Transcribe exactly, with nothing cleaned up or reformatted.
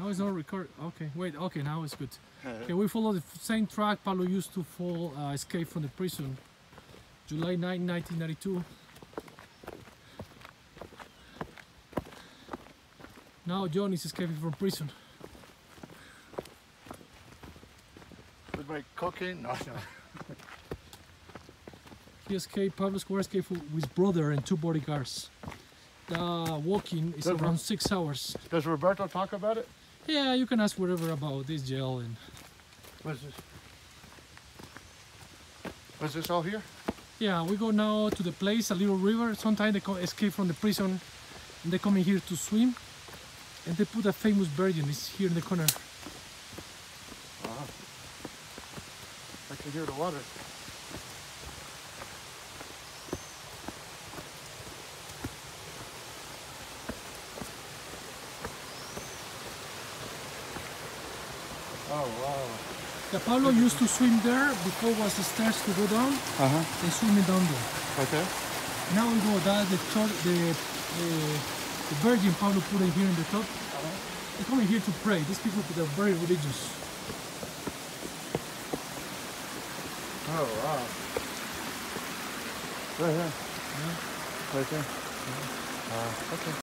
Now it's not recorded. Okay, wait, okay, now it's good. Okay, we follow the same track Pablo used to fall, uh, escape from the prison. July ninth, nineteen ninety-two. Now John is escaping from prison. With my cocaine? No, no. He escaped, Pablo Escobar escaped with his brother and two bodyguards. The walking is does around six hours. Does Roberto talk about it? Yeah, you can ask whatever about this jail. And what's this? Was this all here? Yeah, we go now to the place, a little river. Sometimes they escape from the prison and they come in here to swim. And they put a famous virgin, it's here in the corner. Wow. I can hear the water. Oh, wow. The Pablo used to swim there before was the stairs to go down. Uh-huh. They swimming down there. Okay. Now we go that the church, the, the, the Virgin Pablo put it here in the top. Uh-huh. They come here to pray. These people are very religious. Oh, wow. Right here. Yeah. Right there. Yeah. Uh, okay.